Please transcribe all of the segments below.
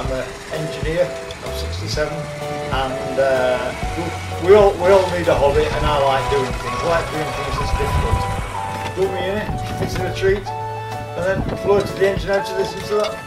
I'm an engineer, I'm 67, and we all need a hobby, and I like doing things. I like doing things that's difficult. Dumb me in it, fixing a treat, and then floated the engine out to this and to that.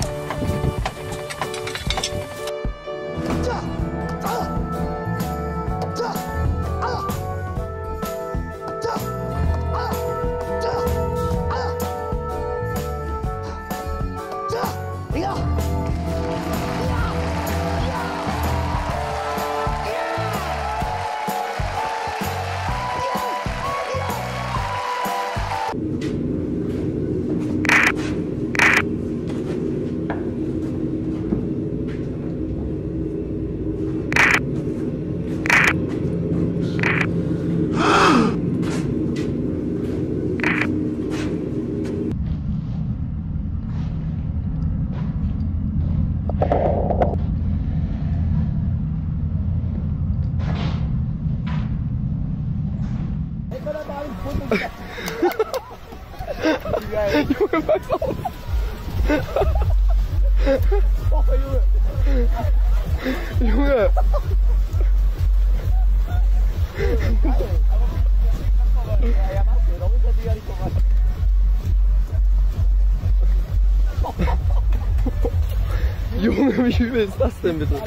You were my phone. You were. Junge, wie übel ist das denn bitte?